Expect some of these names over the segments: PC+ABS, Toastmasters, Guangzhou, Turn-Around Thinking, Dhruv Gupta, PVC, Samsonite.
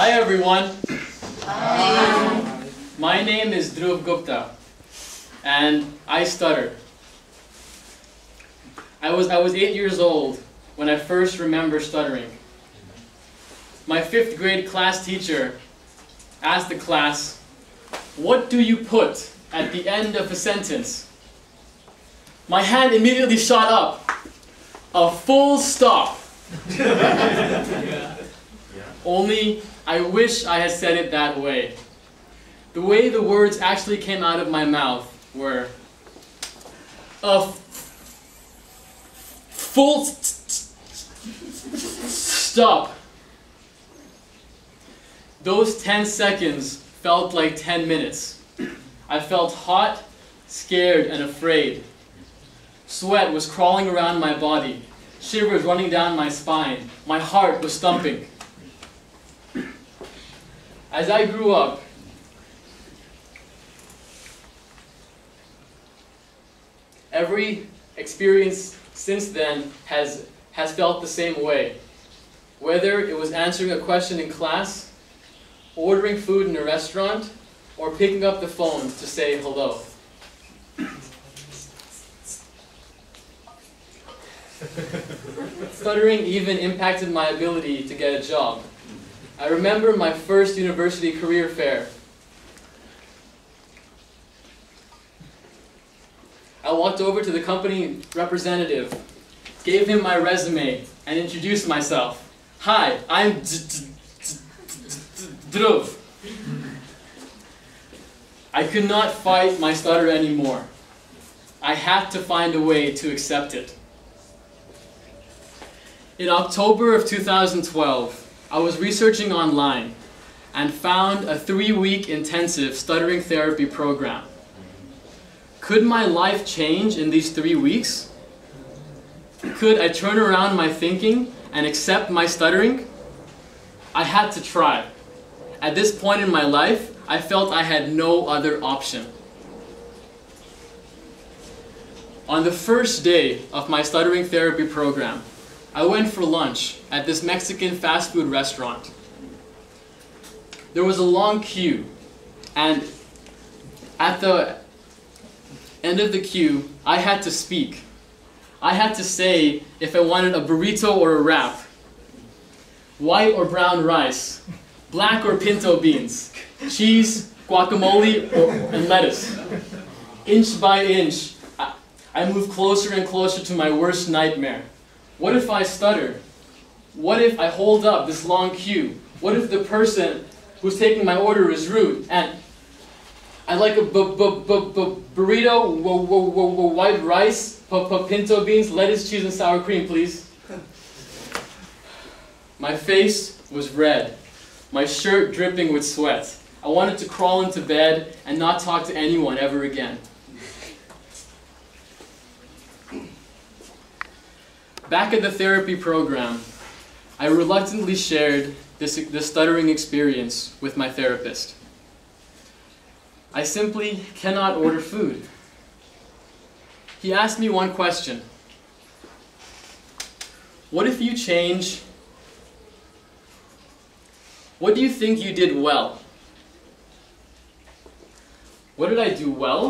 Hi everyone. Hi. My name is Dhruv Gupta and I stutter. I was 8 years old when I first remember stuttering. My fifth grade class teacher asked the class, "What do you put at the end of a sentence?" My hand immediately shot up. A full stop. Only I wish I had said it that way. The way the words actually came out of my mouth were a full stop. Those 10 seconds felt like 10 minutes. I felt hot, scared, and afraid. Sweat was crawling around my body, shivers running down my spine. My heart was thumping. As I grew up, every experience since then has felt the same way. Whether it was answering a question in class, ordering food in a restaurant, or picking up the phone to say hello. Stuttering even impacted my ability to get a job. I remember my first university career fair. I walked over to the company representative, gave him my resume, and introduced myself. "Hi, I'm Dhruv." I could not fight my stutter anymore. I had to find a way to accept it. In October of 2012, I was researching online and found a 3-week intensive stuttering therapy program. Could my life change in these 3 weeks? Could I turn around my thinking and accept my stuttering? I had to try. At this point in my life, I felt I had no other option. On the first day of my stuttering therapy program, I went for lunch at this Mexican fast food restaurant. There was a long queue, and at the end of the queue, I had to speak. I had to say if I wanted a burrito or a wrap, white or brown rice, black or pinto beans, cheese, guacamole, and lettuce. Inch by inch, I moved closer and closer to my worst nightmare. What if I stutter? What if I hold up this long queue? What if the person who's taking my order is rude and I'd like a burrito, white rice, pinto beans, lettuce, cheese, and sour cream, please? My face was red, my shirt dripping with sweat. I wanted to crawl into bed and not talk to anyone ever again. Back at the therapy program, I reluctantly shared this stuttering experience with my therapist. I simply cannot order food. He asked me one question. What do you think you did well? What did I do well?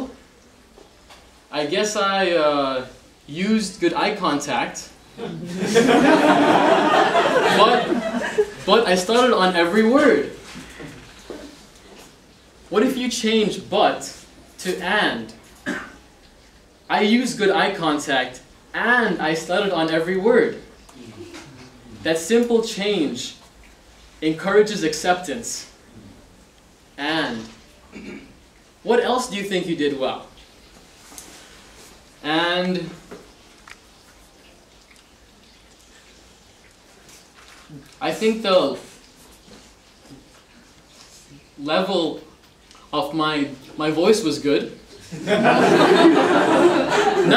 I guess I used good eye contact. but I stuttered on every word. What if you change but to and? I used good eye contact and I stuttered on every word. That simple change encourages acceptance. And what else do you think you did well? And I think the level of my voice was good.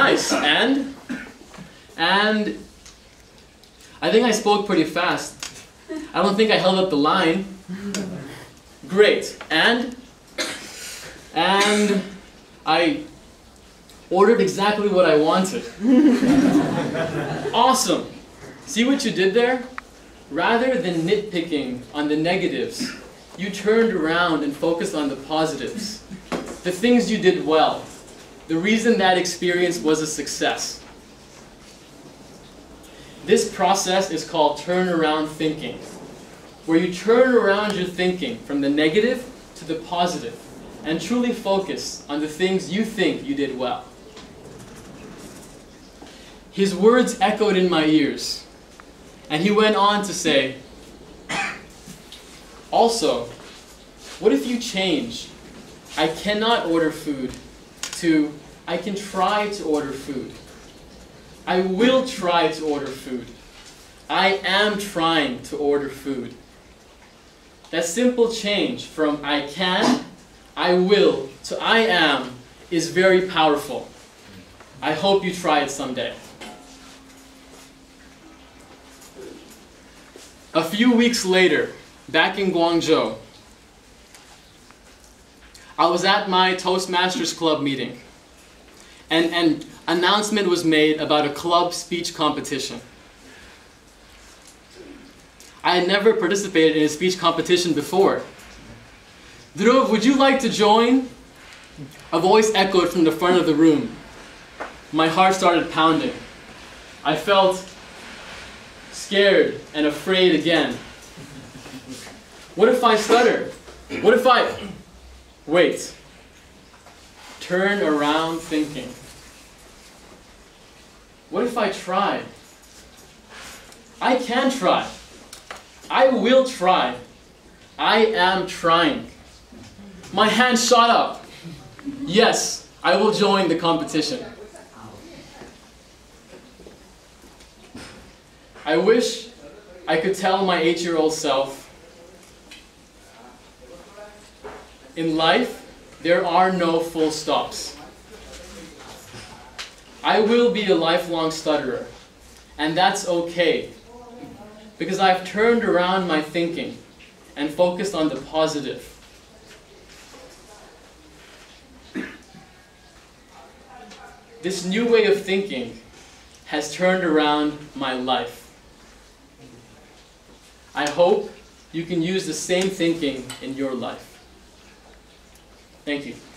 Nice. And I think I spoke pretty fast. I don't think I held up the line. Great. And I ordered exactly what I wanted. Awesome. See what you did there? Rather than nitpicking on the negatives, you turned around and focused on the positives, the things you did well, the reason that experience was a success. This process is called turnaround thinking, where you turn around your thinking from the negative to the positive and truly focus on the things you think you did well. His words echoed in my ears, and he went on to say, also, what if you change, I cannot order food, to I can try to order food. I will try to order food. I am trying to order food. That simple change from I can, I will, to I am is very powerful. I hope you try it someday. A few weeks later, back in Guangzhou, I was at my Toastmasters club meeting, and an announcement was made about a club speech competition. I had never participated in a speech competition before. Dhruv, would you like to join? A voice echoed from the front of the room. My heart started pounding. I felt scared and afraid again. What if I stutter? What if I... Wait. Turn around thinking. What if I try? I can try. I will try. I am trying. My hand shot up. Yes, I will join the competition. I wish I could tell my 8-year-old self, in life, there are no full stops. I will be a lifelong stutterer, and that's okay, because I've turned around my thinking and focused on the positive. This new way of thinking has turned around my life. I hope you can use the same thinking in your life. Thank you.